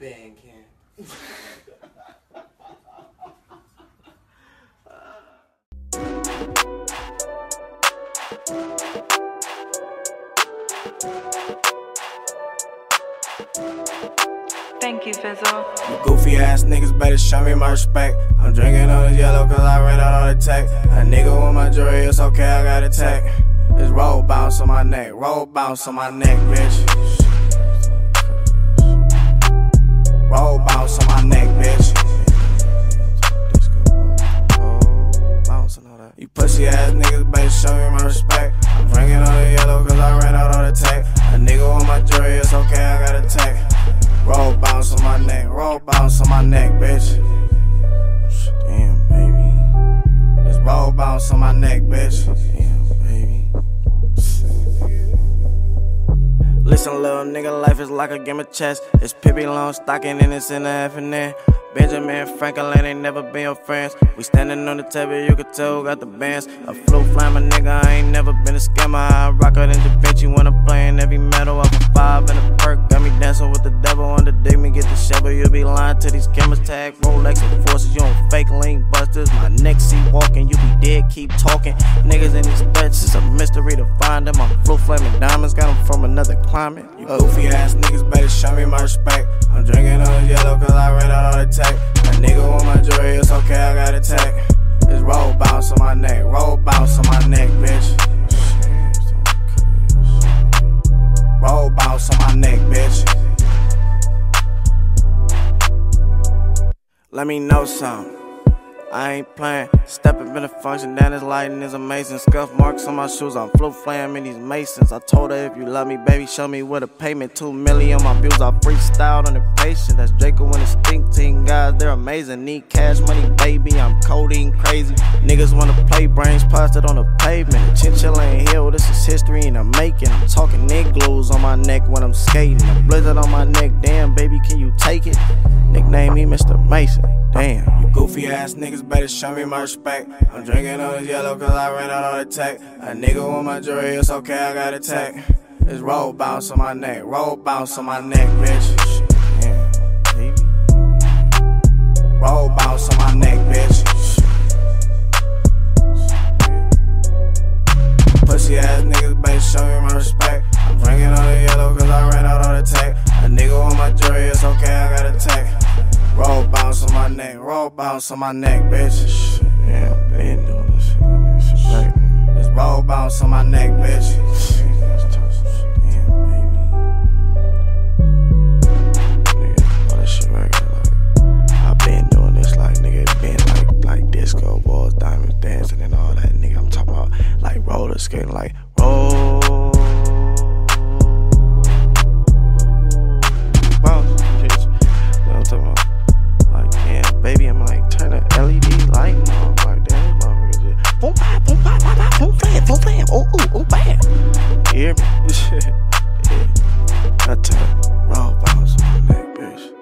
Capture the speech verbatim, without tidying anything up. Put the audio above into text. Bandcamp. Thank you, Fizzle. You goofy ass niggas better show me my respect. I'm drinking on this yellow cause I ran out on the tech. A nigga with my jewelry, it's okay, I got a tech. It's roll bounce on my neck, roll bounce on my neck, bitch. Roll bounce on my neck, bitch. Roll bounce and all that. You pussy ass niggas better show me my respect. I'm drinking on the yellow cause I ran out on the tech. A nigga with my jewelry, it's okay, I got a tech. Roll bounce on my neck, roll bounce on my neck, bitch. Damn, baby. It's roll bounce on my neck, bitch. Damn, baby. Listen, little nigga, life is like a game of chess. It's Pippi Longstocking and it's in the F and N. Benjamin Franklin ain't never been your friends. We standing on the table, you can tell who got the bands. I flew flying, my nigga, I ain't never been a scammer. I rock out in Da Vinci when I'm playing every metal. I'm a five and a perk, got me dancing with the devil. On the dig me, get the shovel, you be lying to these cameras. Tag Rolex and forces, you don't fake link busters. My neck see walking, you be dead, keep talking. Niggas in these threats, it's a mystery to find them. I'm blue flaming diamonds, got them from another climate. You goofy ass niggas better show me my respect. I'm drinking on the yellow cause I ran out on the tech. A nigga with my jewelry, it's okay, I got a tech. It's roll bounce on my neck, roll bounce on my neck, bitch. Roll bounce on my neck, bitch. Let me know something. I ain't playing. Step up in the function, down this lighting is amazing. Scuff marks on my shoes, I'm float flaring in these masons. I told her if you love me, baby, show me what a payment. Two million on my views, I freestyled on the patient. That's Draco and the stink team, guys, they're amazing. Need cash money, baby, I'm codeine crazy. Niggas wanna play brains, plastered on the pavement. The chinchilla ain't healed, this is history in the making. I'm talking igloos on my neck when I'm skating. A blizzard on my neck, damn, baby, can you take it? Nickname me Mister Mason, damn. Goofy ass niggas better show me my respect. I'm drinking on this yellow cause I ran out on the tech. A nigga with my jewelry, it's okay, I got a tech. It's roll bounce on my neck, roll bounce on my neck, bitch. Yeah. Roll bounce on my neck, bitch. Pussy ass niggas better show me my respect. I'm drinking on the yellow cause I ran out on the tech. A nigga with my jewelry, it's okay, I got a tech. Roll bounce on my neck, roll bounce on my neck, bitch. Yeah, they ain't doing this shit. Right. It's roll bounce on my neck, bitch. Hear me? Yeah. I tell you, roll bounce on my neck, bitch.